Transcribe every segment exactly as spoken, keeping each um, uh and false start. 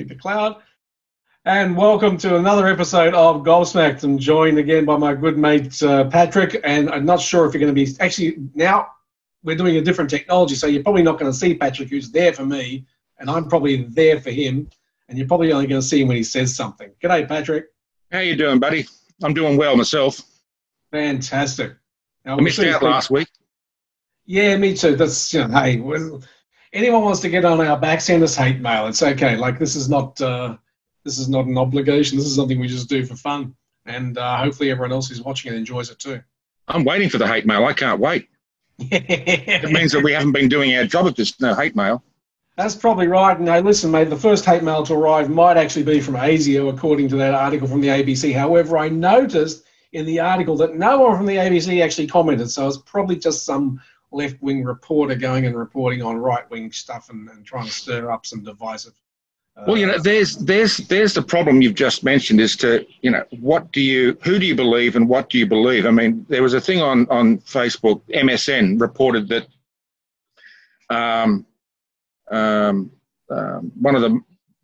pick the cloud. And welcome to another episode of GOBSmacked. I'm joined again by my good mate uh, Patrick, and I'm not sure if you're going to be... Actually, now we're doing a different technology, so you're probably not going to see Patrick, who's there for me, and I'm probably there for him, and you're probably only going to see him when he says something. G'day, Patrick. How you doing, buddy? I'm doing well myself. Fantastic. Now, I missed you out last week. Yeah, me too. That's, you know, hey, well, anyone wants to get on our back, send us hate mail. It's okay. Like, this is not uh, this is not an obligation. This is something we just do for fun. And uh, hopefully everyone else who's watching it enjoys it too. I'm waiting for the hate mail. I can't wait. It means that we haven't been doing our job if there's no hate mail. That's probably right. And hey, listen, mate, the first hate mail to arrive might actually be from ASIO, according to that article from the A B C. However, I noticed in the article that no one from the A B C actually commented, so it's probably just some left-wing reporter going and reporting on right-wing stuff and, and trying to stir up some divisive. Uh, well, you know, there's there's there's the problem you've just mentioned is to, you know, what do you, who do you believe and what do you believe? I mean, there was a thing on, on Facebook, M S N reported that um, um, um, one of the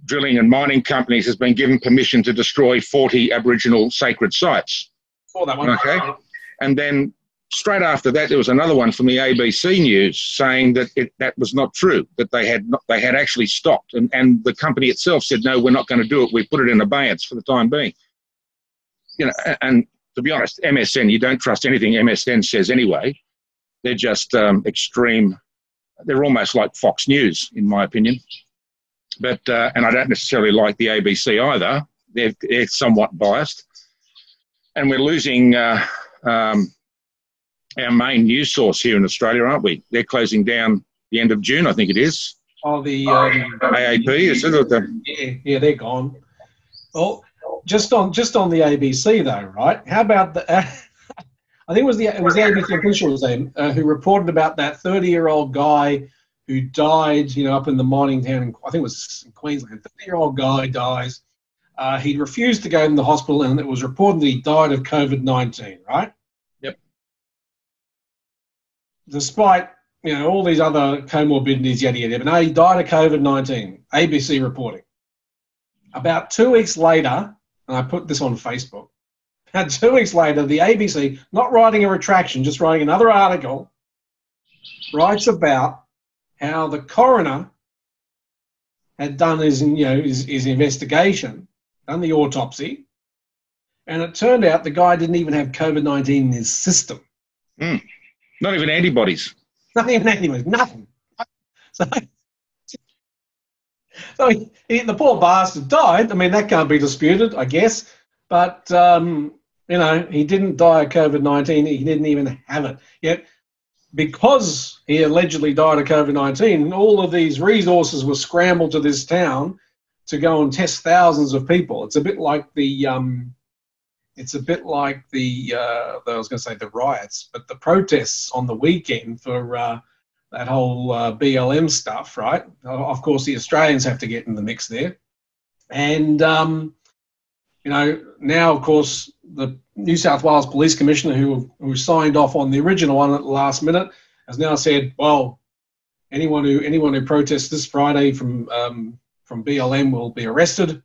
drilling and mining companies has been given permission to destroy forty Aboriginal sacred sites. Oh, that one. Okay. And then straight after that, there was another one from the A B C News saying that it, that was not true, that they had not, they had actually stopped. And, and the company itself said, no, we're not going to do it. We put it in abeyance for the time being. You know, and, and to be honest, M S N, you don't trust anything M S N says anyway. They're just um, extreme. They're almost like Fox News, in my opinion. But, uh, and I don't necessarily like the A B C either. They're, they're somewhat biased. And we're losing uh, um, our main news source here in Australia, aren't we? They're closing down the end of June, I think it is. Oh, the um, A A P, is it? The, yeah, yeah, they're gone. Well, just on just on the A B C though, right? How about the? Uh, I think it was the it was the A B C officials then uh, who reported about that thirty-year-old guy who died, you know, up in the mining town. In, I think it was in Queensland. thirty-year-old guy dies. Uh, he refused to go in the hospital, and it was reported that he died of COVID nineteen, right? Yep. Despite, you know, all these other comorbidities, yada, yada, but no, he died of COVID nineteen, A B C reporting. About two weeks later, and I put this on Facebook, about two weeks later, the A B C, not writing a retraction, just writing another article, writes about how the coroner had done his, you know, his, his investigation, done the autopsy, and it turned out the guy didn't even have COVID nineteen in his system. Mm. Not even antibodies. Not even antibodies, nothing. So, so he, he, the poor bastard died. I mean, that can't be disputed, I guess. But, um, you know, he didn't die of COVID nineteen. He didn't even have it. Yet, because he allegedly died of COVID nineteen, all of these resources were scrambled to this town to go and test thousands of people. It's a bit like the, um, it's a bit like the, uh, I was going to say the riots, but the protests on the weekend for uh, that whole uh, B L M stuff, right? Of course, the Australians have to get in the mix there. And, um, you know, now, of course, the New South Wales Police Commissioner, who who signed off on the original one at the last minute, has now said, "Well, anyone who anyone who protests this Friday from um, from B L M will be arrested."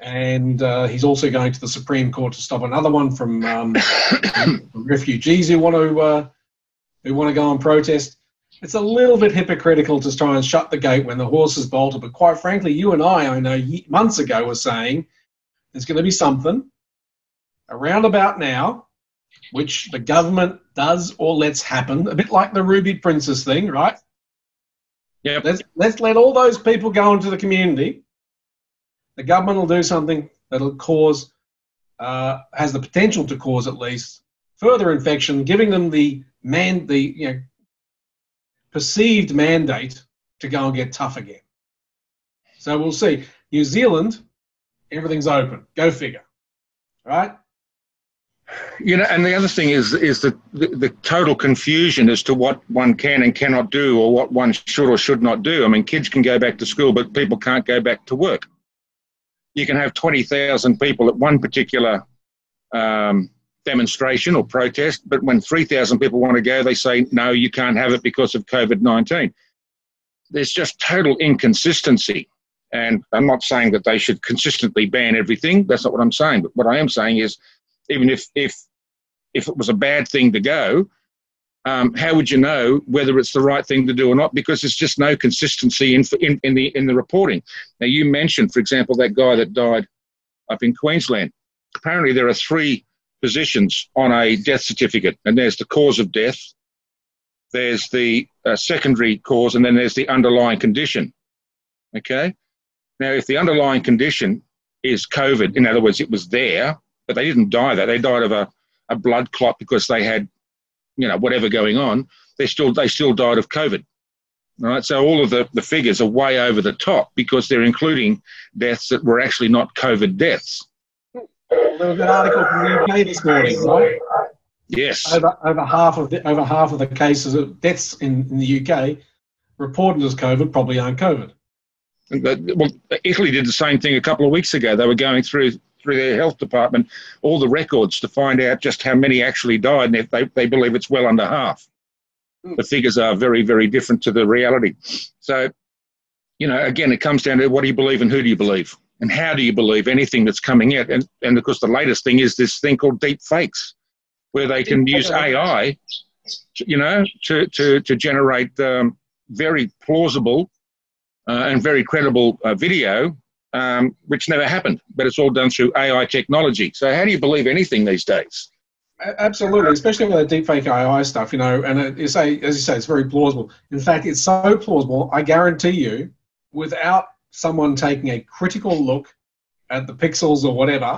And uh, he's also going to the Supreme Court to stop another one from, um, from refugees who want to uh, who want to go and protest. It's a little bit hypocritical to try and shut the gate when the horse is bolted. But quite frankly, you and I, I know months ago, were saying there's going to be something around about now, which the government does or lets happen, a bit like the Ruby Princess thing, right? Yeah. Let's, let's let all those people go into the community. The government will do something that'll cause, uh, has the potential to cause at least further infection, giving them the man, the you know, perceived mandate to go and get tough again. So we'll see. New Zealand, everything's open. Go figure, right? You know, and the other thing is is the, the, the total confusion as to what one can and cannot do, or what one should or should not do. I mean, kids can go back to school, but people can't go back to work. You can have twenty thousand people at one particular um, demonstration or protest, but when three thousand people want to go, they say, no, you can't have it because of COVID nineteen. There's just total inconsistency. And I'm not saying that they should consistently ban everything. That's not what I'm saying. But what I am saying is, even if if if it was a bad thing to go, um, how would you know whether it's the right thing to do or not? Because there's just no consistency in in, in the in the reporting. Now, you mentioned, for example, that guy that died up in Queensland. Apparently, there are three positions on a death certificate, and there's the cause of death, there's the uh, secondary cause, and then there's the underlying condition. Okay? Now, if the underlying condition is COVID, in other words, it was there, but they didn't die there. They died of a, a blood clot because they had, you know, whatever going on. They still they still died of COVID. All right? So all of the, the figures are way over the top because they're including deaths that were actually not COVID deaths. There was an article from the U K this morning, right? Yes. Over, over half of the over half of the cases of deaths in, in the U K reported as COVID probably aren't COVID. Well, Italy did the same thing a couple of weeks ago. They were going through through their health department, all the records to find out just how many actually died, and if they, they believe it's well under half. Mm. The figures are very, very different to the reality. So, you know, again, it comes down to what do you believe and who do you believe? And how do you believe anything that's coming out? And, and of course, the latest thing is this thing called deep fakes, where they can use A I, you know, to, to, to generate um, very plausible Uh, and very credible uh, video, um, which never happened, but it's all done through A I technology. So how do you believe anything these days? Absolutely, especially with the deepfake A I stuff, you know, and it, you say, as you say, it's very plausible. In fact, it's so plausible, I guarantee you, without someone taking a critical look at the pixels or whatever,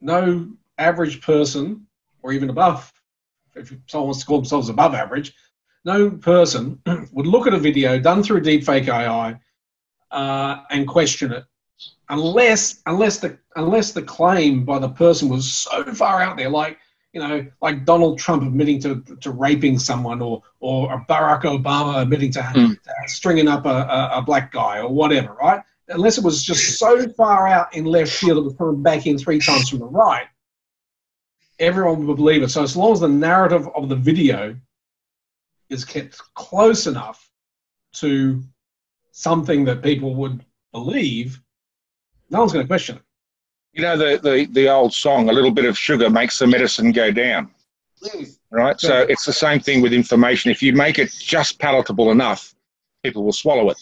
no average person, or even above, if someone wants to call themselves above average, no person would look at a video done through deepfake A I uh, and question it, unless unless the unless the claim by the person was so far out there, like you know, like Donald Trump admitting to to raping someone, or or Barack Obama admitting to, mm. to stringing up a, a, a black guy or whatever, right? Unless it was just so far out in left field, it was coming back in three times from the right. Everyone would believe it. So as long as the narrative of the video is kept close enough to something that people would believe, no one's going to question it. You know, the, the, the old song, a little bit of sugar makes the medicine go down, mm. right? Yeah. So it's the same thing with information. If you make it just palatable enough, people will swallow it.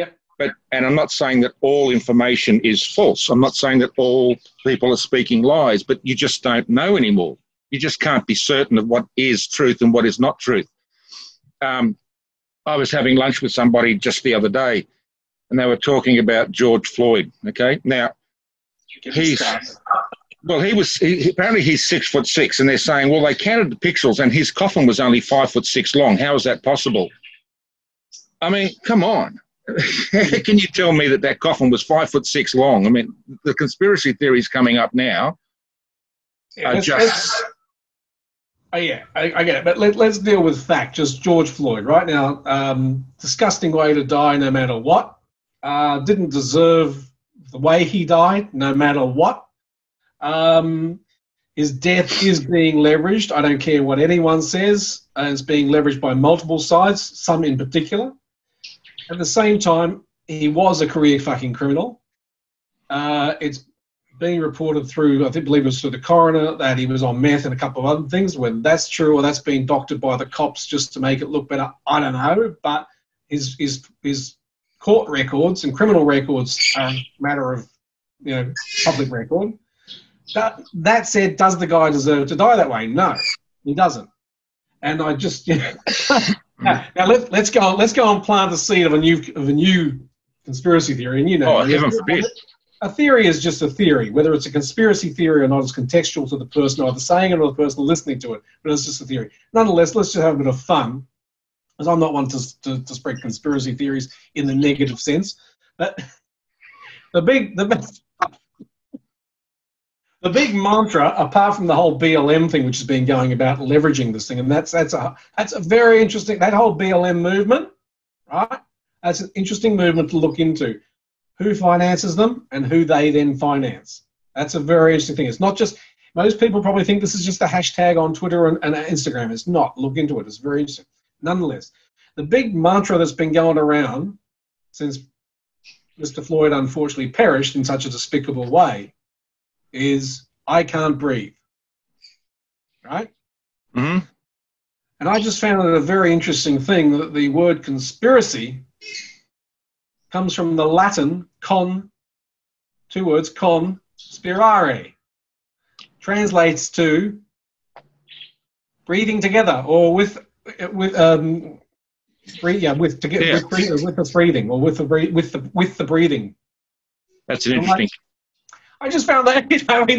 Yep. But, and I'm not saying that all information is false. I'm not saying that all people are speaking lies, but you just don't know anymore. You just can't be certain of what is truth and what is not truth. Um, I was having lunch with somebody just the other day, and they were talking about George Floyd. Okay, now he's well, he was he, apparently he's six foot six, and they're saying, well, they counted the pixels, and his coffin was only five foot six long. How is that possible? I mean, come on, can you tell me that that coffin was five foot six long? I mean, the conspiracy theories coming up now are yes, just. Yes. Oh, yeah, I, I get it. But let, let's deal with fact, just George Floyd right now. Um, disgusting way to die no matter what. Uh, didn't deserve the way he died no matter what. Um, his death is being leveraged. I don't care what anyone says. Uh, it's being leveraged by multiple sides, some in particular. At the same time, he was a career fucking criminal. Uh, it's being reported through, I think, believe it was through the coroner, that he was on meth and a couple of other things. Whether that's true or that's being doctored by the cops just to make it look better, I don't know. But his his his court records and criminal records are a matter of, you know, public record. That that said, does the guy deserve to die that way? No, he doesn't. And I just, you know, now, now let's let's go on, let's go and plant the seed of a new of a new conspiracy theory. And you know, oh, heaven forbid. A theory is just a theory. Whether it's a conspiracy theory or not is contextual to the person either saying it or the person listening to it, but it's just a theory. Nonetheless, let's just have a bit of fun, because I'm not one to, to, to spread conspiracy theories in the negative sense. But the big, the, the big mantra, apart from the whole B L M thing, which has been going about leveraging this thing, and that's, that's, a, that's a very interesting, that whole B L M movement, right? That's an interesting movement to look into. Who finances them and who they then finance. That's a very interesting thing. It's not just, most people probably think this is just a hashtag on Twitter and, and Instagram. It's not. Look into it. It's very interesting. Nonetheless, the big mantra that's been going around since Mister Floyd unfortunately perished in such a despicable way is I can't breathe, right? Mm-hmm. And I just found it a very interesting thing that the word conspiracy comes from the Latin con, two words, con, spirare, translates to breathing together or with, with, um, breathe, yeah, with, to get, yeah. with, with the breathing or with the, with the, with the breathing. That's an interesting. Like, I just found that, you know, I mean,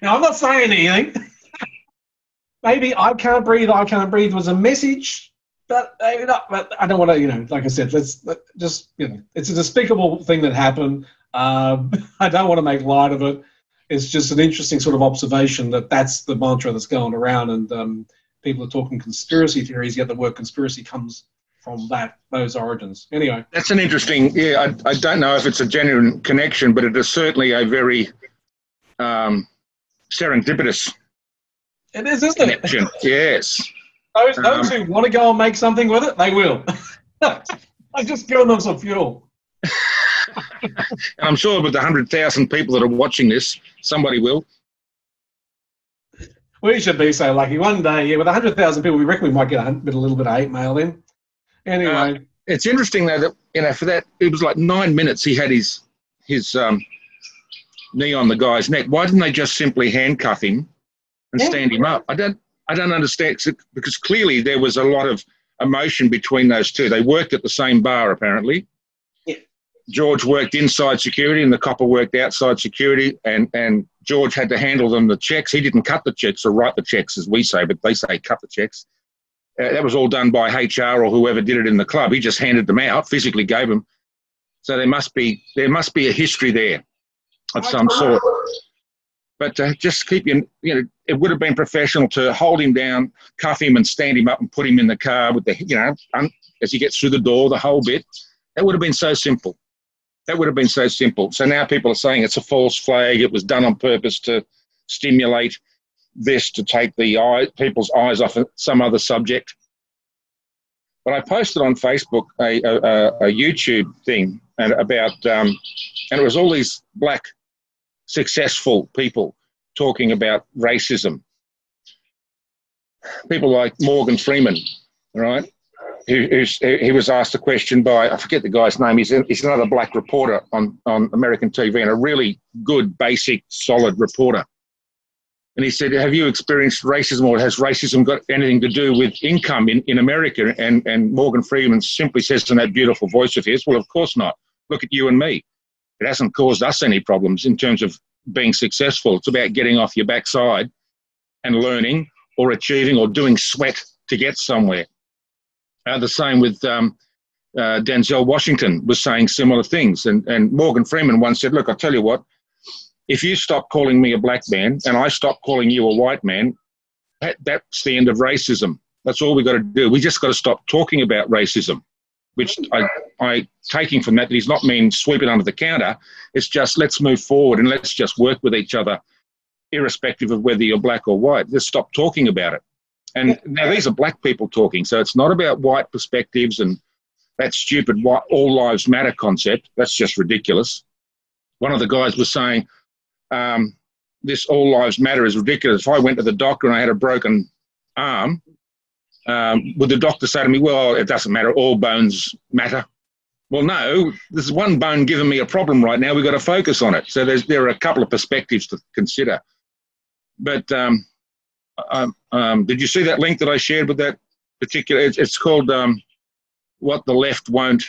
now I'm not saying anything. Maybe I can't breathe, I can't breathe was a message, but maybe not. But I don't want to, you know, like I said, let's let, just, you know, it's a despicable thing that happened. Um, I don't want to make light of it. It's just an interesting sort of observation that that's the mantra that's going around, and um, people are talking conspiracy theories, yet the word conspiracy comes from that, those origins. Anyway. That's an interesting, yeah, I, I don't know if it's a genuine connection, but it is certainly a very um, serendipitous It is, isn't connection. It? Yes. Those, those um, who want to go and make something with it, they will. I've just given them some fuel. And I'm sure with the one hundred thousand people that are watching this, somebody will. We should be so lucky. One day, yeah, with one hundred thousand people, we reckon we might get a, bit, a little bit of hate mail in. Anyway. Uh, it's interesting, though, that, you know, for that, it was like nine minutes he had his, his um, knee on the guy's neck. Why didn't they just simply handcuff him and stand him up? I don't, I don't understand, because clearly there was a lot of emotion between those two. They worked at the same bar, apparently. Yeah. George worked inside security and the copper worked outside security, and, and George had to handle them the checks. He didn't cut the checks or write the checks, as we say, but they say cut the checks. Uh, that was all done by H R or whoever did it in the club. He just handed them out, physically gave them. So there must be, there must be a history there of some sort. But to just keep you, you know, it would have been professional to hold him down, cuff him and stand him up and put him in the car with the, you know, un, as he gets through the door, the whole bit. That would have been so simple. That would have been so simple. So now people are saying it's a false flag. It was done on purpose to stimulate this, to take the eye, people's eyes off some other subject. But I posted on Facebook a, a, a YouTube thing and about, um, and it was all these black successful people talking about racism. People like Morgan Freeman, right? Who, who's, he was asked a question by, I forget the guy's name, he's, a, he's another black reporter on, on American T V, and a really good, basic, solid reporter. And he said, have you experienced racism, or has racism got anything to do with income in, in America? And, and Morgan Freeman simply says in that beautiful voice of his, well, of course not. Look at you and me. It hasn't caused us any problems in terms of being successful. It's about getting off your backside and learning or achieving or doing sweat to get somewhere. Uh, the same with um, uh, Denzel Washington was saying similar things. And, and Morgan Freeman once said, look, I'll tell you what, if you stop calling me a black man and I stop calling you a white man, that, that's the end of racism. That's all we've got to do. We just got to stop talking about racism. Which I, I taking from that, that he's not mean sweep it under the counter. It's just let's move forward and let's just work with each other, irrespective of whether you're black or white. Just stop talking about it. And now these are black people talking, so it's not about white perspectives and that stupid white, all lives matter concept. That's just ridiculous. One of the guys was saying, um, this all lives matter is ridiculous. If I went to the doctor and I had a broken arm, Um, would the doctor say to me, well, it doesn't matter, all bones matter? Well, no, there's one bone giving me a problem right now. We've got to focus on it. So there's, there are a couple of perspectives to consider. But um, um, um, did you see that link that I shared with that particular? It's, it's called um, What the Left Won't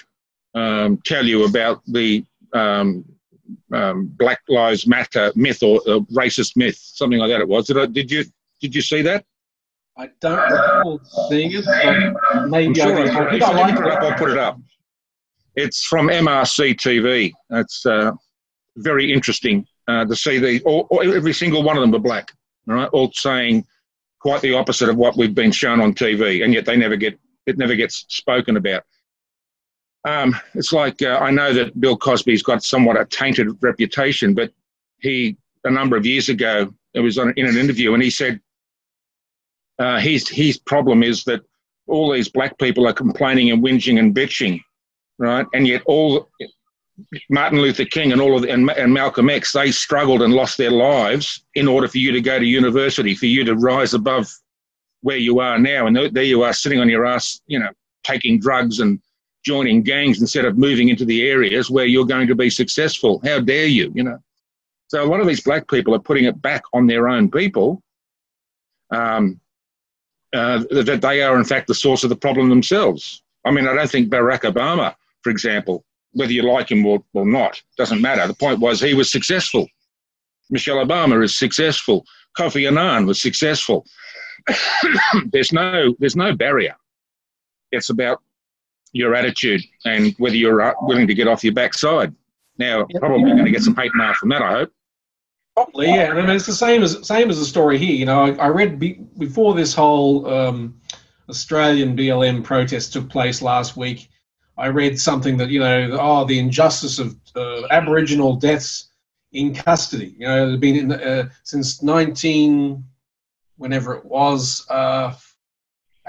um, Tell You About the um, um, Black Lives Matter Myth, or uh, Racist Myth, something like that it was. Did, I, did, you, did you see that? I don't recall seeing it, but maybe sure I, I, I, if I like it up, I'll put it up. It's from M R C T V. It's uh, very interesting uh, to see the, all, all, every single one of them were black, all right? All saying quite the opposite of what we've been shown on T V, and yet they never get, it never gets spoken about. Um, it's like, uh, I know that Bill Cosby's got somewhat a tainted reputation, but he, a number of years ago, it was on, in an interview, and he said, Uh, his, his problem is that all these black people are complaining and whinging and bitching, right? And yet all Martin Luther King and all of the, and, and Malcolm X, they struggled and lost their lives in order for you to go to university, for you to rise above where you are now. And there you are sitting on your ass, you know, taking drugs and joining gangs instead of moving into the areas where you're going to be successful. How dare you, you know? So a lot of these black people are putting it back on their own people, um, uh, that they are, in fact, the source of the problem themselves. I mean, I don't think Barack Obama, for example, whether you like him or, or not, doesn't matter. The point was he was successful. Michelle Obama is successful. Kofi Annan was successful. there's no, there's no barrier. It's about your attitude and whether you're willing to get off your backside. Now, probably going to get some hate mail from that, I hope. Probably, yeah. And I mean, it's the same as same as the story here. You know, I, I read be, before this whole um, Australian B L M protest took place last week. I read something that, you know, oh, the injustice of uh, Aboriginal deaths in custody. You know, it had been in, uh, since nineteen, whenever it was, uh,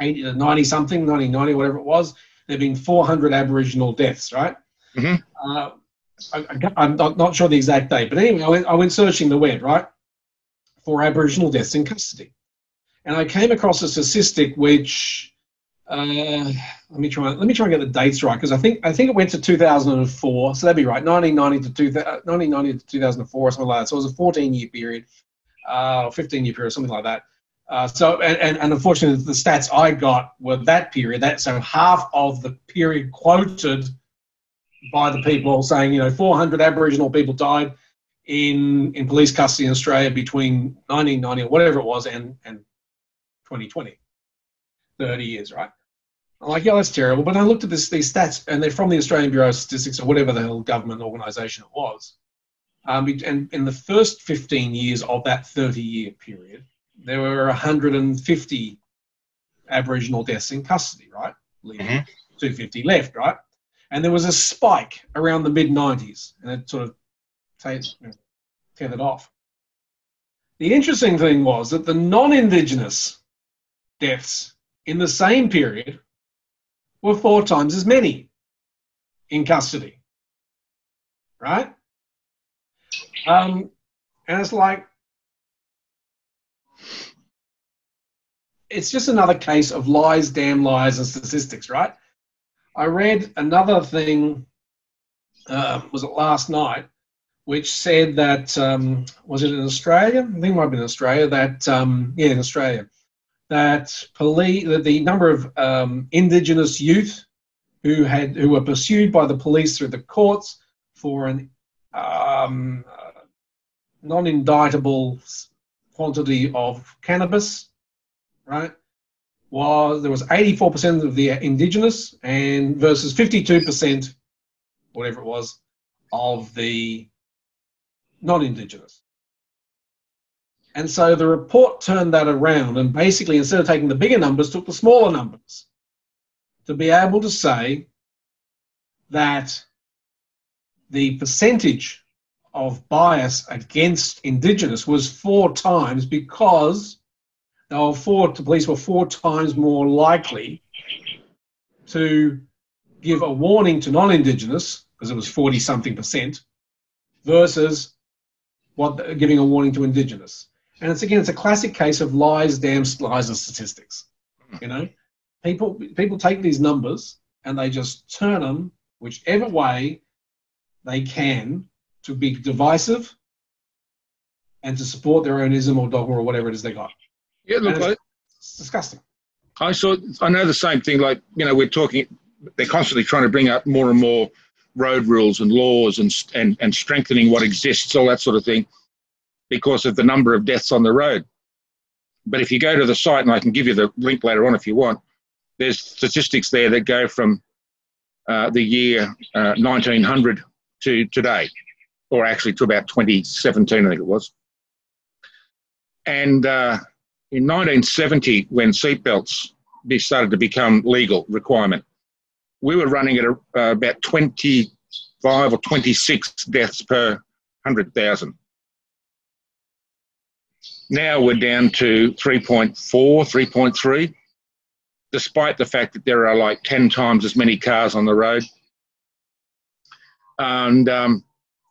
eighty, ninety something, nineteen ninety, whatever it was. There've been four hundred Aboriginal deaths, right? Mm-hmm. uh, I, I'm not, not sure the exact date, but anyway, I went, I went searching the web, right, for Aboriginal deaths in custody, and I came across a statistic which uh, let me try. Let me try and get the dates right, because I think I think it went to two thousand four, so that'd be right, nineteen ninety to two thousand four, or something like that. So it was a fourteen-year period, uh, or fifteen-year period, something like that. Uh, so, and, and, and unfortunately, the stats I got were that period. That so half of the period quoted by the people saying, you know, four hundred Aboriginal people died in in police custody in Australia between nineteen ninety or whatever it was and and twenty twenty, thirty years, right? I'm like, yeah, that's terrible. But I looked at this these stats, and they're from the Australian Bureau of Statistics or whatever the hell government organisation it was. Um, and in the first fifteen years of that thirty-year period, there were one hundred fifty Aboriginal deaths in custody, right? Leaving mm-hmm. two hundred fifty left, right? And there was a spike around the mid nineties, and it sort of tethered off. The interesting thing was that the non-Indigenous deaths in the same period were four times as many in custody, right? Um, and it's like, it's just another case of lies, damn lies, and statistics, right? I read another thing, uh, was it last night, which said that, um, was it in Australia? I think it might have been in Australia, that, um, yeah, in Australia, that, police, that the number of um, Indigenous youth who, had, who were pursued by the police through the courts for an um, uh, non-indictable quantity of cannabis, right, was there was eighty-four percent of the Indigenous and versus fifty-two percent, whatever it was, of the non-Indigenous. And so the report turned that around and basically, instead of taking the bigger numbers, took the smaller numbers to be able to say that the percentage of bias against Indigenous was four times because They were four, the police were four times more likely to give a warning to non-Indigenous, because it was forty-something percent, versus what giving a warning to Indigenous. And it's, again, it's a classic case of lies, damn lies, and statistics. You know, people, people take these numbers and they just turn them whichever way they can to be divisive and to support their own ism or dogma or whatever it is they got. Yeah, look, it's, I, it's disgusting. I saw, I know the same thing, like, you know, we're talking, they're constantly trying to bring up more and more road rules and laws and, and, and strengthening what exists, all that sort of thing, because of the number of deaths on the road. But if you go to the site, and I can give you the link later on if you want, there's statistics there that go from uh, the year uh, nineteen hundred to today, or actually to about twenty seventeen, I think it was. And Uh, in nineteen seventy, when seatbelts started to become legal requirement, we were running at a, uh, about twenty-five or twenty-six deaths per one hundred thousand. Now we're down to three point four, three point three, despite the fact that there are like ten times as many cars on the road. And um,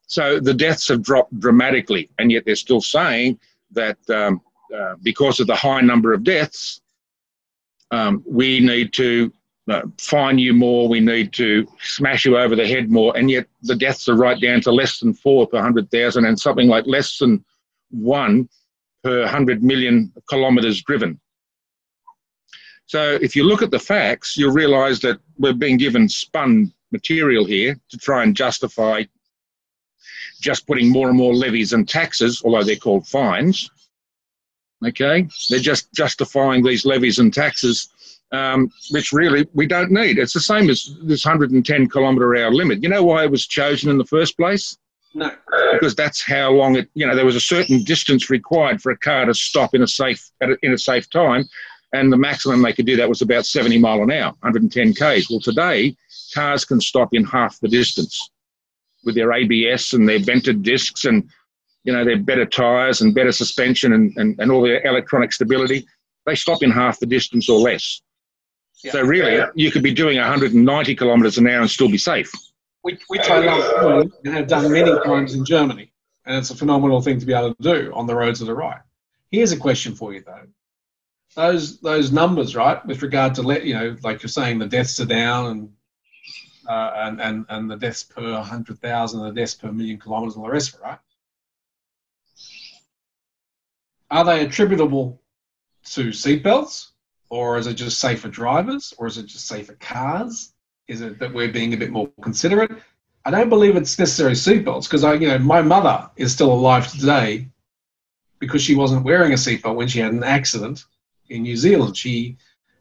so the deaths have dropped dramatically, and yet they're still saying that um, uh, because of the high number of deaths, um, we need to uh, fine you more, we need to smash you over the head more, and yet the deaths are right down to less than four per one hundred thousand and something like less than one per one hundred million kilometres driven. So if you look at the facts, you'll realise that we're being given spun material here to try and justify just putting more and more levies and taxes, although they're called fines, okay? They're just justifying these levies and taxes, um, which really we don't need. It's the same as this one hundred ten kilometre hour limit. You know why it was chosen in the first place? No. Because that's how long it, you know, there was a certain distance required for a car to stop in a safe, at a, in a safe time, and the maximum they could do that was about seventy mile an hour, one hundred ten k's. Well, today, cars can stop in half the distance with their A B S and their vented discs and, you know, their better tyres and better suspension and, and, and all their electronic stability. They stop in half the distance or less. Yeah. So really, yeah. you could be doing one hundred ninety kilometres an hour and still be safe. Which, which I love and have done many times in Germany, and it's a phenomenal thing to be able to do on the roads of the right. Here's a question for you, though. Those those numbers, right, with regard to, let you know, like you're saying, the deaths are down and uh, and, and, and the deaths per one hundred thousand, the deaths per million kilometres and all the rest of it, right? Are they attributable to seatbelts, or is it just safer drivers, or is it just safer cars? Is it that we're being a bit more considerate? I don't believe it's necessarily seatbelts, because I, you know, my mother is still alive today because she wasn't wearing a seatbelt when she had an accident in New Zealand. She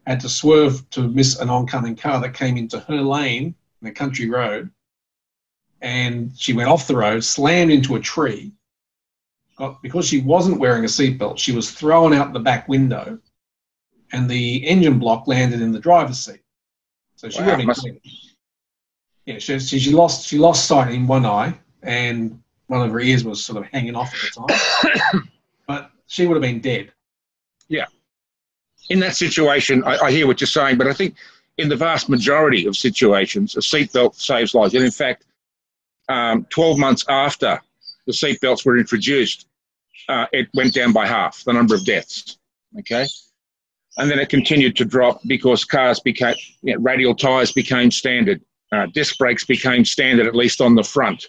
had to swerve to miss an oncoming car that came into her lane in a country road, and she went off the road, slammed into a tree. Got, because she wasn't wearing a seatbelt, she was thrown out the back window, and the engine block landed in the driver's seat. So she, wow, must... yeah, she, she, she lost she lost sight in one eye, and one of her ears was sort of hanging off at the time. But she would have been dead. Yeah. In that situation, I, I hear what you're saying, but I think in the vast majority of situations, a seatbelt saves lives. And in fact, um, twelve months after the seatbelts were introduced, uh, it went down by half, the number of deaths, okay? And then it continued to drop because cars became, you know, radial tyres became standard. Uh, disc brakes became standard, at least on the front.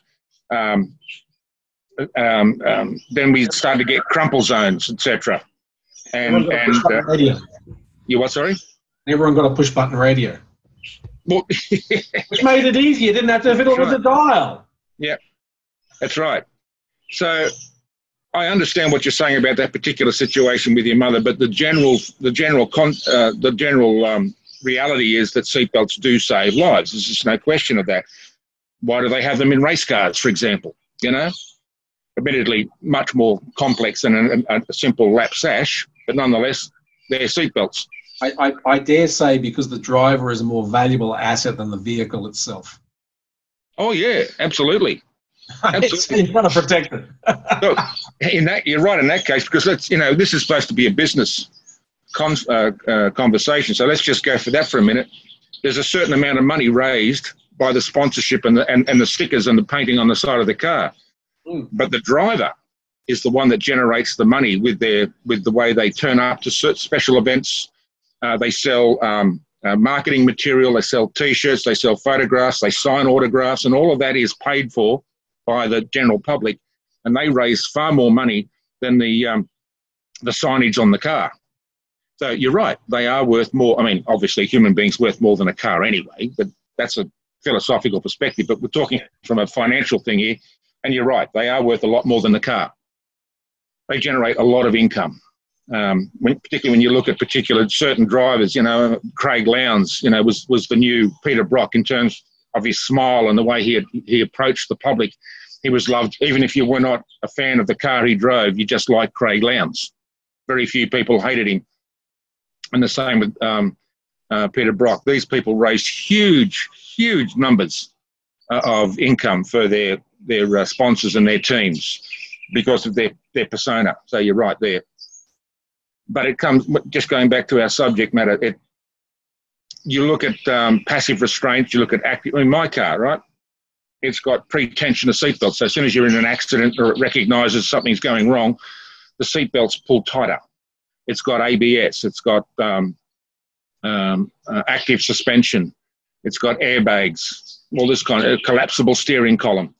Um, um, um, then we started to get crumple zones, et cetera. And, and uh, radio. You what? Sorry. Everyone got a push-button radio, well, which made it easier. Didn't have to fiddle with the dial. Yeah, that's right. So I understand what you're saying about that particular situation with your mother, but the general, the general, con, uh, the general um, reality is that seatbelts do save lives. There's just no question of that. Why do they have them in race cars, for example? You know, admittedly, much more complex than a, a simple lap sash, but nonetheless, they're seatbelts. I, I, I dare say because the driver is a more valuable asset than the vehicle itself. Oh, yeah, absolutely. Absolutely. You want to protect it. Look, in that, you're right in that case, because let's, you know, this is supposed to be a business con uh, uh, conversation, so let's just go for that for a minute. There's a certain amount of money raised by the sponsorship and the, and, and the stickers and the painting on the side of the car. Mm. But the driver is the one that generates the money with their with the way they turn up to special events. Uh, they sell um, uh, marketing material, they sell T-shirts, they sell photographs, they sign autographs, and all of that is paid for by the general public, and they raise far more money than the, um, the signage on the car. So you're right, they are worth more. I mean, obviously, human beings worth more than a car anyway, but that's a philosophical perspective, but we're talking from a financial thing here, and you're right, they are worth a lot more than the car. They generate a lot of income, um, when, particularly when you look at particular certain drivers. You know, Craig Lowndes, you know, was, was the new Peter Brock in terms of his smile and the way he, had, he approached the public. He was loved. Even if you were not a fan of the car he drove, you just liked Craig Lowndes. Very few people hated him. And the same with um, uh, Peter Brock. These people raised huge, huge numbers uh, of income for their, their uh, sponsors and their teams, because of their, their persona. So you're right there. But it comes, just going back to our subject matter, it, you look at um, passive restraints, you look at active, in my car, right? it's got pre-tension of seatbelts. So as soon as you're in an accident or it recognises something's going wrong, the seatbelt's pulled tighter. It's got A B S. It's got um, um, uh, active suspension. It's got airbags, all this kind of collapsible steering column.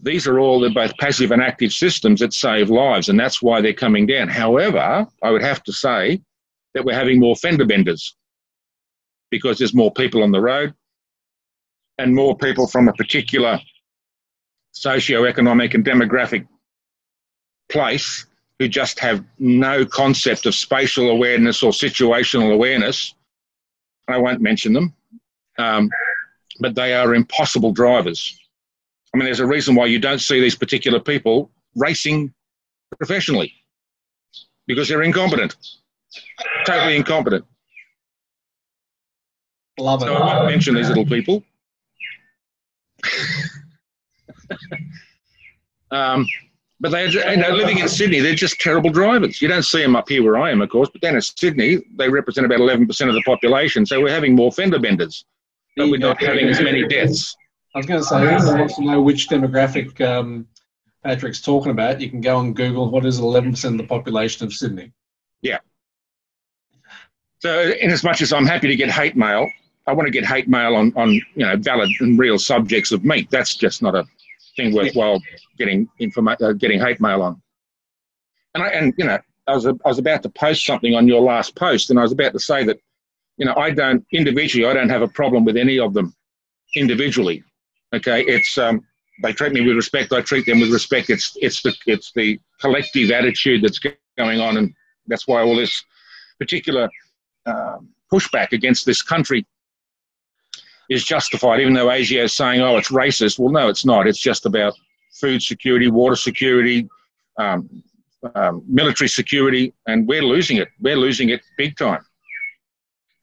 These are all, they're both passive and active systems that save lives, and that's why they're coming down. However, I would have to say that we're having more fender benders because there's more people on the road and more people from a particular socio-economic and demographic place who just have no concept of spatial awareness or situational awareness. I won't mention them, um, but they are impossible drivers. I mean, there's a reason why you don't see these particular people racing professionally, because they're incompetent, totally incompetent. Love it. So I won't mention these little people. um, but they're you know, living in Sydney, they're just terrible drivers. You don't see them up here where I am, of course, but down in Sydney, they represent about eleven percent of the population, so we're having more fender benders, but we're not having as many deaths. I was going to say, anyone wants to know which demographic um, Patrick's talking about, you can go and Google what is eleven percent of the population of Sydney. Yeah. So in as much as I'm happy to get hate mail, I want to get hate mail on, on you know, valid and real subjects of meat. That's just not a thing worthwhile getting informa- uh, getting hate mail on. And, I, and you know, I was, I was about to post something on your last post, and I was about to say that, you know, I don't, individually, I don't have a problem with any of them individually. Okay, it's um, they treat me with respect. I treat them with respect. It's it's the it's the collective attitude that's going on, and that's why all this particular um, pushback against this country is justified. Even though ASIO is saying, "Oh, it's racist," well, no, it's not. It's just about food security, water security, um, um, military security, and we're losing it. We're losing it big time.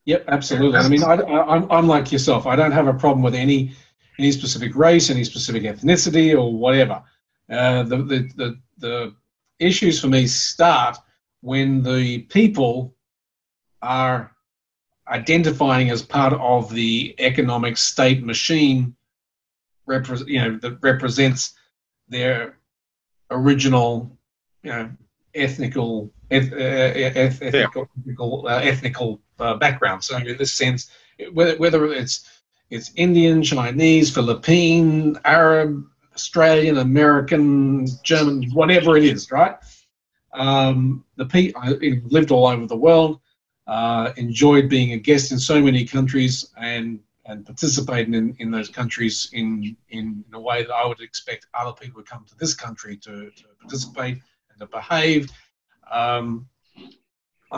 Yep, absolutely. I mean, I, I, I'm I'm like yourself. I don't have a problem with any. any specific race, any specific ethnicity or whatever. Uh, the, the, the, the issues for me start when the people are identifying as part of the economic state machine repre- you know, that represents their original you know, ethnical, eth- uh, eth- ethnical, yeah. ethnical, uh, ethnical uh, background. So in this sense, whether, whether it's It's Indian, Chinese, Philippine, Arab, Australian, American, German, whatever it is, right? Um, the pe- I lived all over the world, uh, enjoyed being a guest in so many countries and, and participating in, in those countries in, in, in a way that I would expect other people would come to this country to, to participate and to behave. Um,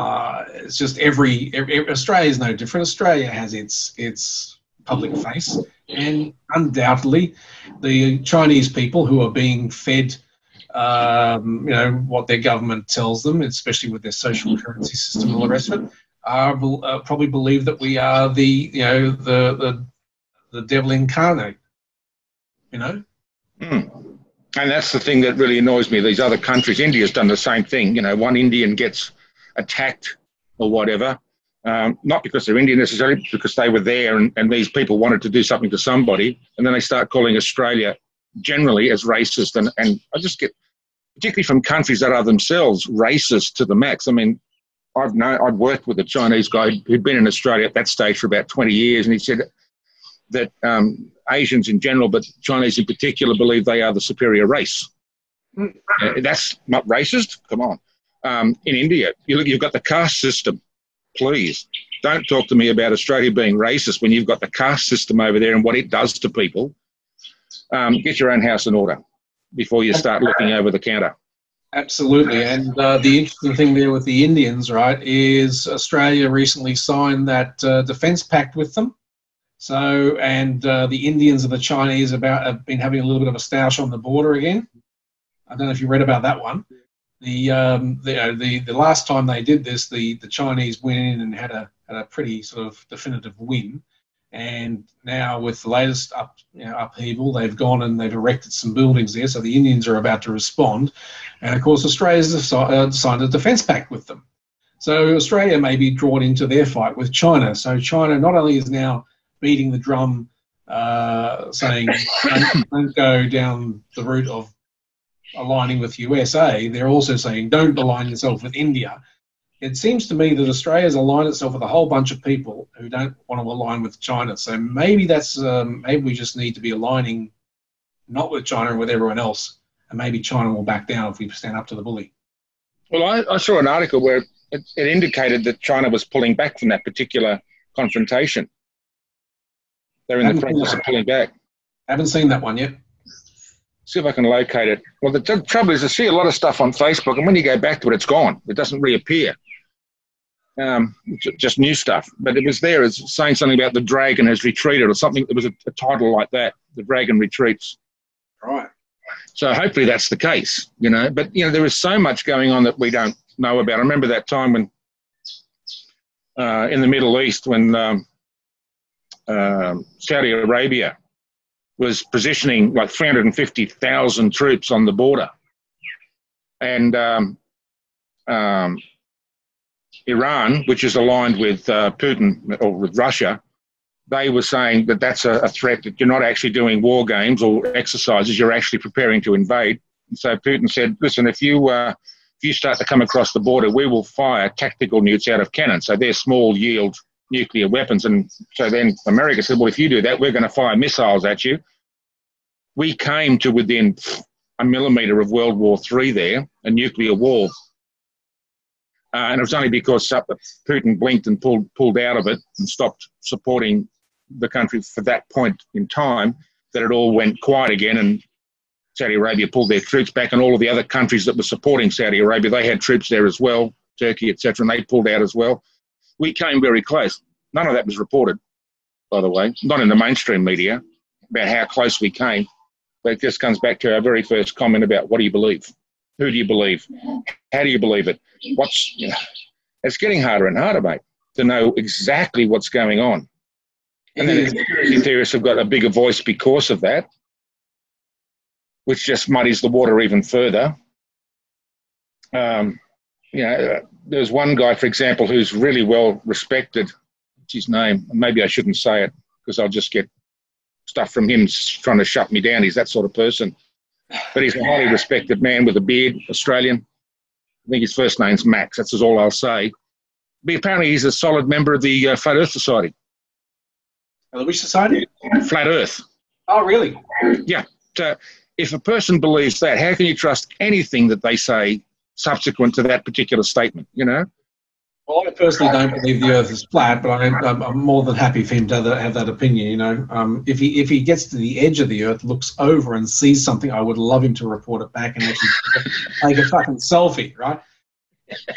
uh, it's just every, every – Australia is no different. Australia has its its – public face, and undoubtedly the Chinese people who are being fed, um, you know, what their government tells them, especially with their social currency system and all the rest of it, are, uh, probably believe that we are the, you know, the the, the devil incarnate, you know? Mm. And that's the thing that really annoys me. These other countries, India's done the same thing. You know, one Indian gets attacked or whatever, Um, not because they're Indian necessarily, but because they were there and, and these people wanted to do something to somebody, and then they start calling Australia generally as racist. And, and I just get, particularly from countries that are themselves racist to the max. I mean, I've known, I've worked with a Chinese guy who'd been in Australia at that stage for about twenty years, and he said that um, Asians in general, but Chinese in particular, believe they are the superior race. Uh, that's not racist? Come on. Um, in India, you look, you've got the caste system. Please don't talk to me about Australia being racist when you've got the caste system over there and what it does to people. Um, get your own house in order before you start looking over the counter. Absolutely. And uh, the interesting thing there with the Indians, right, is Australia recently signed that uh, defence pact with them. So, and uh, the Indians and the Chinese about have been having a little bit of a stoush on the border again. I don't know if you read about that one. The, um, the, you know, the the last time they did this, the, the Chinese went in and had a had a pretty sort of definitive win, and now with the latest up, you know, upheaval, they've gone and they've erected some buildings there, so the Indians are about to respond, and of course Australia's uh, signed a defence pact with them, so Australia may be drawn into their fight with China. So China not only is now beating the drum uh, saying don't, don't go down the route of aligning with U S A, they're also saying don't align yourself with India. It seems to me that Australia's aligned itself with a whole bunch of people who don't want to align with China. So maybe that's um, maybe we just need to be aligning not with China and with everyone else, and maybe China will back down if we stand up to the bully. Well, I, I saw an article where it, it indicated that China was pulling back from that particular confrontation. They're in the process of pulling back. Haven't seen that one yet. See if I can locate it. Well, the t- trouble is I see a lot of stuff on Facebook, and when you go back to it, it's gone. It doesn't reappear. Um, just new stuff. But it was there. It's saying something about the dragon has retreated or something. It was a, a title like that, The Dragon Retreats. Right. So hopefully that's the case, you know. But, you know, there is so much going on that we don't know about. I remember that time when uh, in the Middle East when um, uh, Saudi Arabia was positioning like three hundred fifty thousand troops on the border. And um, um, Iran, which is aligned with uh, Putin or with Russia, they were saying that that's a, a threat, that you're not actually doing war games or exercises, you're actually preparing to invade. And so Putin said, listen, if you uh, if you start to come across the border, we will fire tactical nukes out of cannon. So they're small-yield nuclear weapons. And so then America said, well, if you do that, we're going to fire missiles at you. We came to within a millimetre of World War Three there, a nuclear war. Uh, and it was only because Putin blinked and pulled pulled out of it and stopped supporting the country for that point in time, that it all went quiet again, and Saudi Arabia pulled their troops back, and all of the other countries that were supporting Saudi Arabia, they had troops there as well, Turkey, et cetera, and they pulled out as well. We came very close. None of that was reported, by the way, not in the mainstream media, about how close we came. But it just comes back to our very first comment about what do you believe? Who do you believe? How do you believe it? What's, you know, it's getting harder and harder, mate, to know exactly what's going on. And then the conspiracy theorists have got a bigger voice because of that, which just muddies the water even further. Um, you know, there's one guy, for example, who's really well respected. What's his name? Maybe I shouldn't say it because I'll just get stuff from him trying to shut me down. He's that sort of person. But he's a highly respected man with a beard, Australian. I think his first name's Max. That's all I'll say. But apparently he's a solid member of the uh, Flat Earth Society. Which society? Flat Earth. Oh, really? Yeah. So if a person believes that, how can you trust anything that they say subsequent to that particular statement, you know? Well, I personally don't believe the Earth is flat, but I'm, I'm more than happy for him to have that, have that opinion, you know. Um, if he if he gets to the edge of the Earth, looks over and sees something, I would love him to report it back and actually take a fucking selfie, right?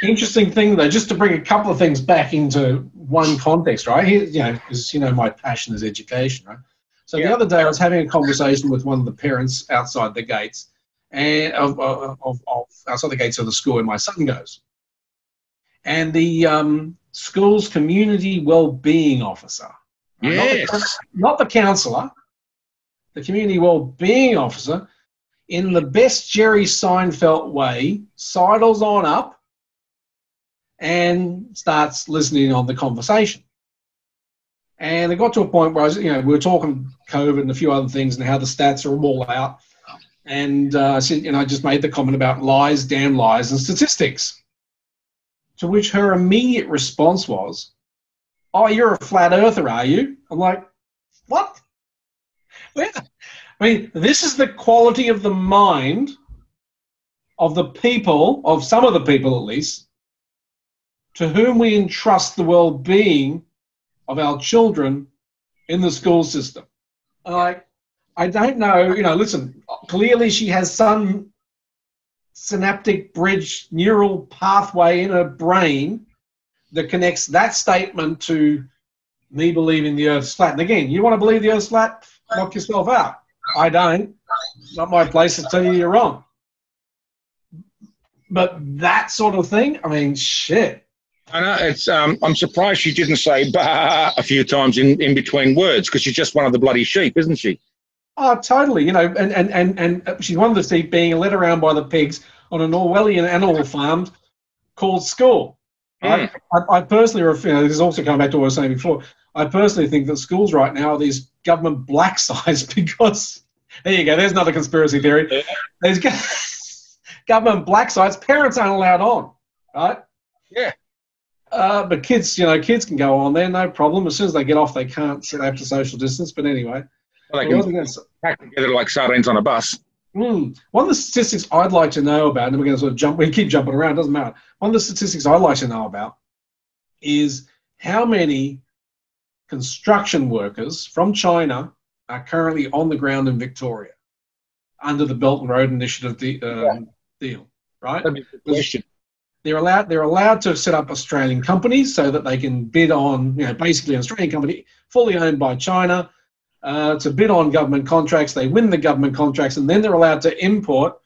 Interesting thing, though, just to bring a couple of things back into one context, right? Here, you know, because, you know, my passion is education, right? So yeah. The other day I was having a conversation with one of the parents outside the gates and of, of, of, of outside the gates of the school where my son goes. And the um, school's community well-being officer. Yes. Not the, not the counsellor, the community well-being officer, in the best Jerry Seinfeld way, sidles on up and starts listening on the conversation. And it got to a point where I was, you know, we were talking COVID and a few other things and how the stats are all out. And uh, and I just made the comment about lies, damn lies, and statistics. To which her immediate response was, oh, you're a flat earther, are you? I'm like, what? Where? I mean, this is the quality of the mind of the people, of some of the people at least, to whom we entrust the well-being of our children in the school system. I'm like, I don't know, you know, listen, clearly she has some synaptic bridge neural pathway in her brain that connects that statement to me believing the Earth's flat. And again, you want to believe the Earth's flat? Knock yourself out. I don't. It's not my place to tell you you're wrong. But that sort of thing, I mean, shit. I know. It's, um, I'm surprised she didn't say bah a few times in, in between words, because she's just one of the bloody sheep, isn't she? Oh, totally, you know, and, and, and, and she's one of the sheep being led around by the pigs on an Orwellian animal farm called school. Mm. I, I personally refer, you know, this is also coming back to what I was saying before, I personally think that schools right now are these government black sites because, there you go, there's another conspiracy theory. Yeah. There's government black sites, parents aren't allowed on, right? Yeah. Uh, but kids, you know, kids can go on there, no problem. As soon as they get off, they can't, so they have to social distance. But anyway. Well, they can pack together like sardines on a bus. Mm. One of the statistics I'd like to know about, and we're going to sort of jump, we keep jumping around, it doesn't matter. One of the statistics I'd like to know about is how many construction workers from China are currently on the ground in Victoria under the Belt and Road Initiative de um, yeah. deal, right? That'd be a good question. They're allowed, they're allowed to set up Australian companies so that they can bid on, you know, basically an Australian company fully owned by China uh, to bid on government contracts. They win the government contracts, and then they're allowed to import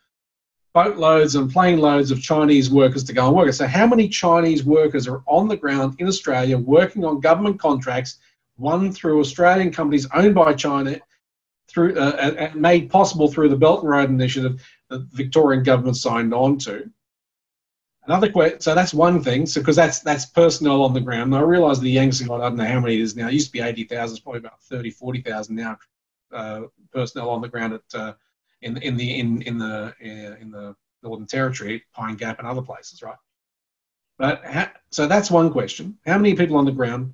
boatloads and plane loads of Chinese workers to go and work. So how many Chinese workers are on the ground in Australia working on government contracts won through Australian companies owned by China through uh, and made possible through the Belt and Road Initiative that the Victorian government signed on to? Another question, so that's one thing, so because that's that's personnel on the ground. And I realise the Yangtze got, I don't know how many it is now, it used to be eighty thousand, it's probably about thirty, forty thousand now, uh, personnel on the ground at uh, in in the in in the in the Northern Territory, Pine Gap and other places, right? But ha so that's one question: how many people on the ground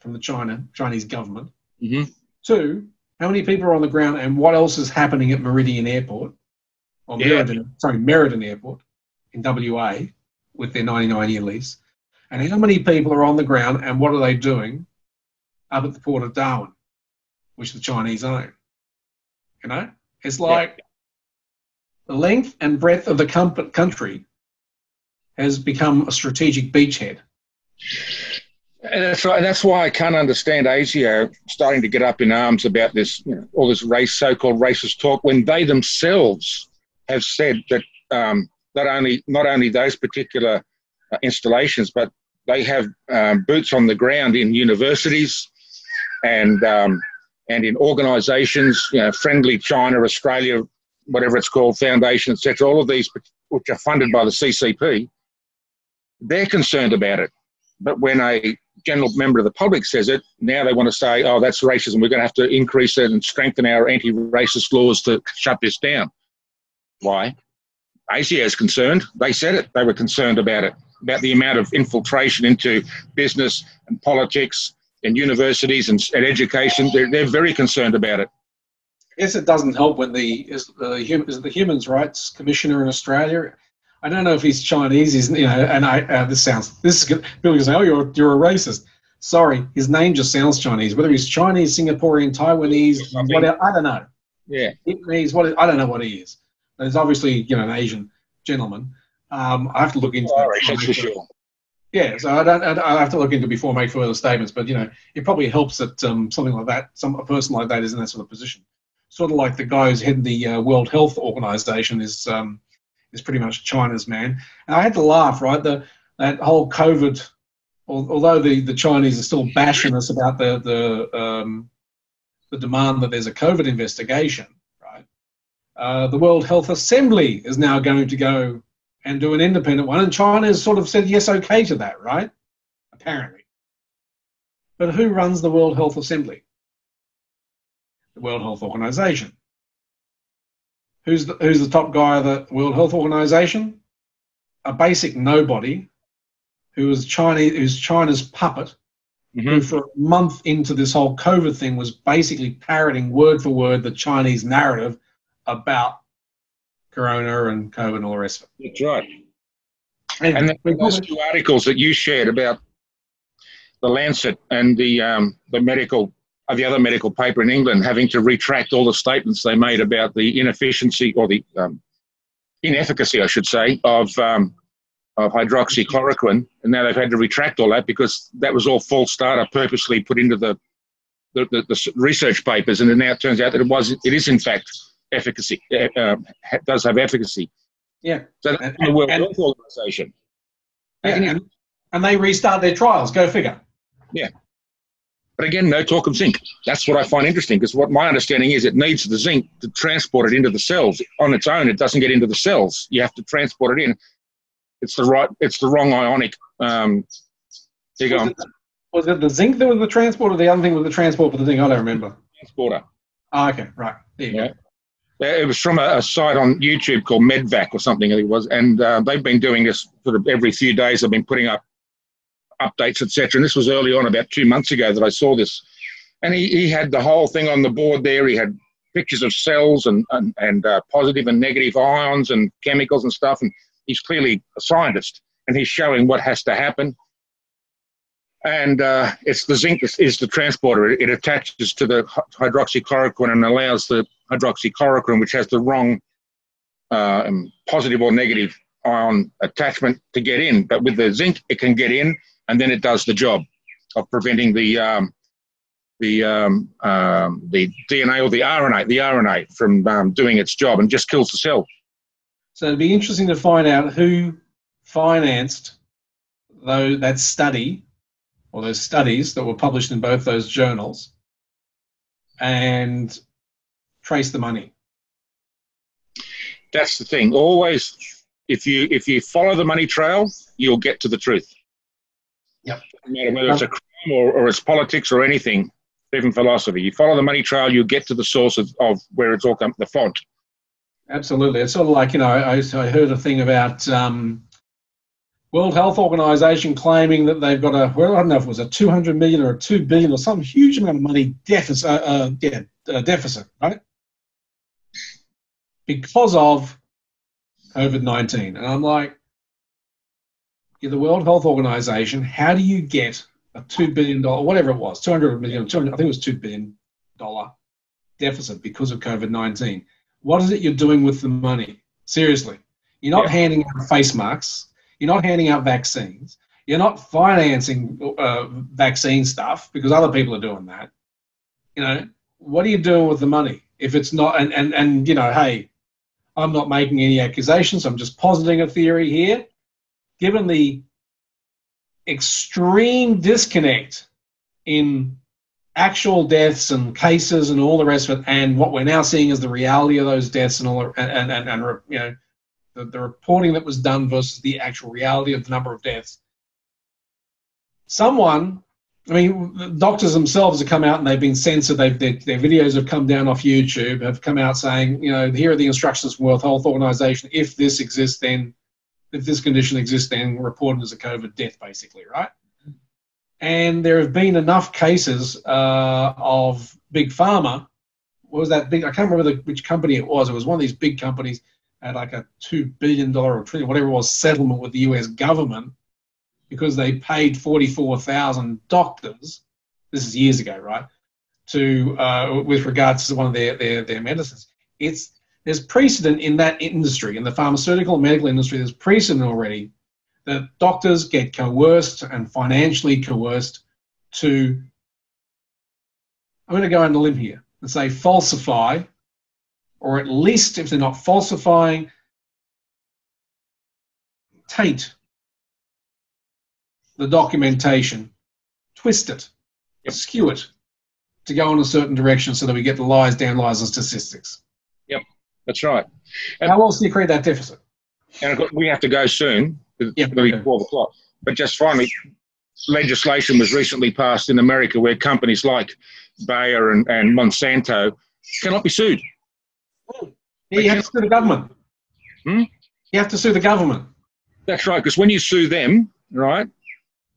from the China Chinese government? Mm-hmm. Two, how many people are on the ground, and what else is happening at Meredin Airport? Or yeah. Meredin, sorry, Meredin Airport in W A. With their ninety-nine year lease, and how many people are on the ground and what are they doing up at the port of Darwin, which the Chinese own? You know, it's like yeah. the length and breadth of the country has become a strategic beachhead. And that's, right. And that's why I can't understand ASIO starting to get up in arms about this, you know, all this race, so-called racist talk, when they themselves have said that um, Not only, not only those particular installations, but they have um, boots on the ground in universities and, um, and in organisations, you know, Friendly China, Australia, whatever it's called, Foundation, et cetera, all of these which are funded by the C C P, they're concerned about it. But when a general member of the public says it, now they want to say, oh, that's racism, we're going to have to increase it and strengthen our anti-racist laws to shut this down. Why? ASIO is concerned. They said it. They were concerned about it, about the amount of infiltration into business and politics and universities and, and education. They're, they're very concerned about it. I guess it doesn't help when the is the, is the Human Rights Commissioner in Australia. I don't know if he's Chinese. He's, you know, and I uh, this sounds this is good. People can say, "Oh, you're you're a racist." Sorry, his name just sounds Chinese. Whether he's Chinese, Singaporean, Taiwanese, whatever, I don't know. Yeah, it means what I don't know what he is. There's obviously, you know, an Asian gentleman. Um, I have to look into oh, that. That's for sure. Yeah, so I don't. I have to look into it before I make further statements. But you know, it probably helps that um, something like that, some a person like that is in that sort of position. Sort of like the guy who's heading the uh, World Health Organization is um, is pretty much China's man. And I had to laugh, right? The that whole COVID. Although the the Chinese are still bashing us about the the um, the demand that there's a COVID investigation. Uh, the World Health Assembly is now going to go and do an independent one, and China has sort of said yes, okay to that, right? Apparently. But who runs the World Health Assembly? The World Health Organization. Who's the, who's the top guy of the World Health Organization? A basic nobody who is Chinese, who's China's puppet, mm-hmm. who for a month into this whole COVID thing was basically parroting word for word the Chinese narrative about corona and COVID and all the rest of it. That's right. And, and those two articles that you shared about the Lancet and the um, the medical, uh, the other medical paper in England having to retract all the statements they made about the inefficiency or the um, inefficacy, I should say, of um, of hydroxychloroquine, and now they've had to retract all that because that was all false data purposely put into the the, the, the research papers, and it now turns out that it was it is in fact. Efficacy uh, does have efficacy. Yeah. So that's and, the World and, Health Organization. Yeah, and, and they restart their trials. Go figure. Yeah. But again, no talk of zinc. That's what I find interesting, because what my understanding is, it needs the zinc to transport it into the cells. On its own, it doesn't get into the cells. You have to transport it in. It's the right. It's the wrong ionic. Um, there you go. Was it the zinc that was the transport, or the other thing was the transport for the zinc? I don't remember. Transporter. Oh, okay, right. There you yeah. go. It was from a, a site on YouTube called MedVac or something, it was, and uh, they've been doing this sort of every few days. They've been putting up updates, et cetera. And this was early on, about two months ago, that I saw this. And he, he had the whole thing on the board there. He had pictures of cells and, and, and uh, positive and negative ions and chemicals and stuff. And he's clearly a scientist, and he's showing what has to happen. And uh, it's the zinc is the transporter. It, it attaches to the hydroxychloroquine and allows the hydroxychloroquine, which has the wrong uh, positive or negative ion attachment, to get in. But with the zinc, it can get in, and then it does the job of preventing the um, the um, um, the D N A or the R N A, the R N A from um, doing its job, and just kills the cell. So it'd be interesting to find out who financed though that study, or those studies that were published in both those journals, and trace the money. That's the thing. Always, if you if you follow the money trail, you'll get to the truth. Yep. No matter whether it's a crime or, or it's politics or anything, even philosophy. You follow the money trail, you get to the source of, of where it's all come, the font. Absolutely. It's sort of like, you know, I, I heard a thing about... Um, World Health Organization claiming that they've got a, well, I don't know if it was a two hundred million or a two billion or some huge amount of money deficit, uh, uh, yeah, uh, deficit, right? Because of COVID nineteen. And I'm like, you're the World Health Organization, how do you get a two billion dollars, whatever it was, two hundred million, two hundred, I think it was two billion dollars deficit because of COVID nineteen? What is it you're doing with the money? Seriously. You're not yeah. handing out face masks. You're not handing out vaccines. You're not financing uh, vaccine stuff, because other people are doing that. You know, what are you doing with the money? If it's not, and, and, and you know, hey, I'm not making any accusations. I'm just positing a theory here. Given the extreme disconnect in actual deaths and cases and all the rest of it, and what we're now seeing is the reality of those deaths and all, the, and, and, and, you know, The, the reporting that was done versus the actual reality of the number of deaths. Someone, I mean, the doctors themselves have come out and they've been censored. They've, their, their videos have come down off YouTube, have come out saying, you know, here are the instructions from World Health Organization. If this exists, then, if this condition exists, then reported as a COVID death, basically, right? And there have been enough cases uh, of Big Pharma. What was that big? I can't remember the, which company it was. It was one of these big companies. Had like a two billion dollars or trillion, whatever it was, settlement with the U S government because they paid forty-four thousand doctors, this is years ago, right, to uh, with regards to one of their, their, their medicines. It's, there's precedent in that industry, in the pharmaceutical and medical industry, there's precedent already that doctors get coerced and financially coerced to, I'm going to go on a limb here and say falsify, or at least, if they're not falsifying, taint the documentation, twist it, yep. skew it to go in a certain direction so that we get the lies, damn lies, and statistics. Yep, that's right. And how else do you create that deficit? And we have to go soon, yep, it's okay. twelve o'clock. But just finally, legislation was recently passed in America where companies like Bayer and, and Monsanto cannot be sued. Yeah, you have to sue the government. Hmm? You have to sue the government. That's right, because when you sue them, right,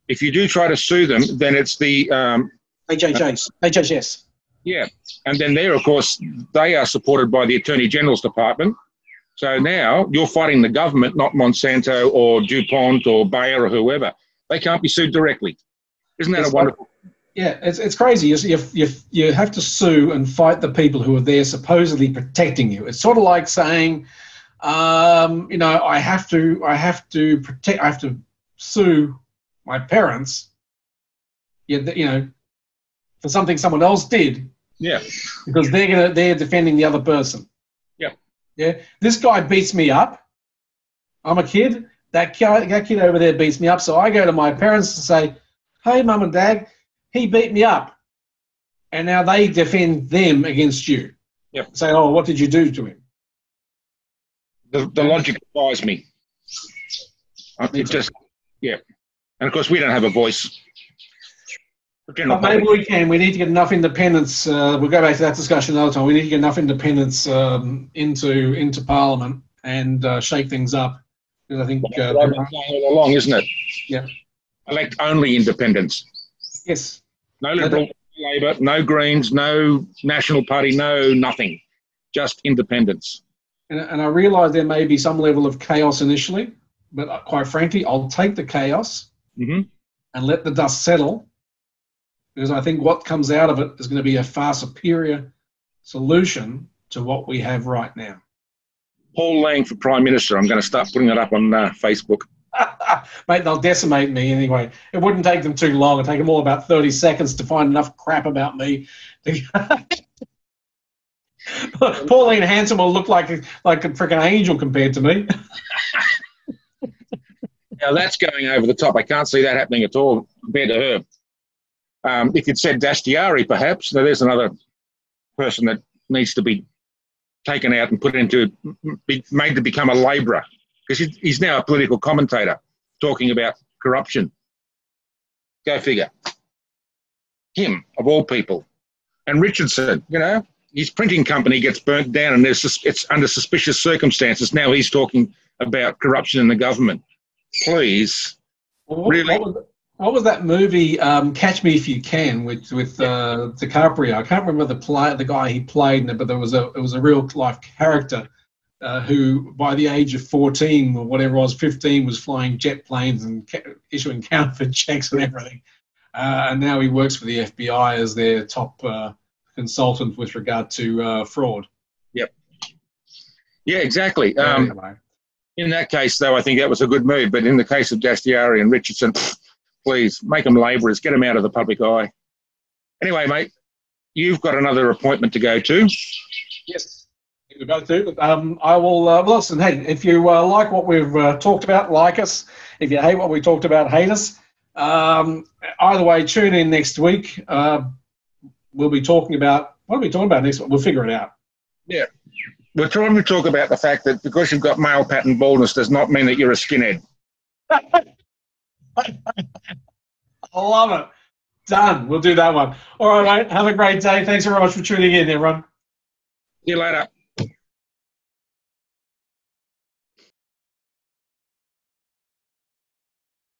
if you do try to sue them, then it's the... Um, A J J S. Uh, A J J S. Yeah, and then there, of course, they are supported by the Attorney General's Department. So now you're fighting the government, not Monsanto or DuPont or Bayer or whoever. They can't be sued directly. Isn't that it's a wonderful... Like Yeah, it's, it's crazy. You, you, you have to sue and fight the people who are there supposedly protecting you. It's sort of like saying, um, you know, I have to, I have to protect, I have to sue my parents, you know, for something someone else did. Yeah. Because they're gonna, they're defending the other person. Yeah. Yeah. This guy beats me up. I'm a kid. That kid, that kid over there beats me up. So I go to my parents and say, hey, mum and dad, he beat me up, and now they defend them against you. Yep. Say, oh, what did you do to him? The, the logic buys me. It just, yeah. And, of course, we don't have a voice. Oh, maybe we can. We need to get enough independence. Uh, we'll go back to that discussion another time. We need to get enough independence um, into into Parliament and uh, shake things up. Because I think uh, I've been saying all along, isn't it? Yeah. Elect only independents. Yes. No Liberal, no Labor, no Greens, no National Party, no nothing. Just independence. And, and I realise there may be some level of chaos initially, but quite frankly, I'll take the chaos mm-hmm. and let the dust settle. Because I think what comes out of it is going to be a far superior solution to what we have right now. Paul Lang for Prime Minister. I'm going to start putting it up on uh, Facebook. Mate, they'll decimate me anyway. It wouldn't take them too long. It'd take them all about thirty seconds to find enough crap about me. Pauline Hanson will look like, like a freaking angel compared to me. Now, that's going over the top. I can't see that happening at all compared to her. Um, if you'd said Dastyari, perhaps, now there's another person that needs to be taken out and put into, be made to become a labourer, because he's now a political commentator talking about corruption. Go figure. Him, of all people. And Richardson, you know, his printing company gets burnt down and there's, it's under suspicious circumstances. Now he's talking about corruption in the government. Please. Well, really? What was that movie, um, Catch Me If You Can, with with uh, DiCaprio? I can't remember the play, the guy he played in it, but there was a it was a real life character uh, who, by the age of fourteen or whatever it was, fifteen, was flying jet planes and ca issuing counterfeit checks and everything. Uh, and now he works for the F B I as their top uh, consultant with regard to uh, fraud. Yep. Yeah, exactly. Yeah, um, anyway. In that case, though, I think that was a good move. But in the case of Dastyari and Richardson. Please, make them labourers. Get them out of the public eye. Anyway, mate, you've got another appointment to go to. Yes, we go to. Um, I will, uh, listen, hey, if you uh, like what we've uh, talked about, like us. If you hate what we talked about, hate us. Um, either way, tune in next week. Uh, we'll be talking about, what are we talking about next week? We'll figure it out. Yeah. We're trying to talk about the fact that because you've got male pattern baldness does not mean that you're a skinhead. I love it. Done. We'll do that one. All right, mate. Have a great day. Thanks very much for tuning in, everyone. See you later.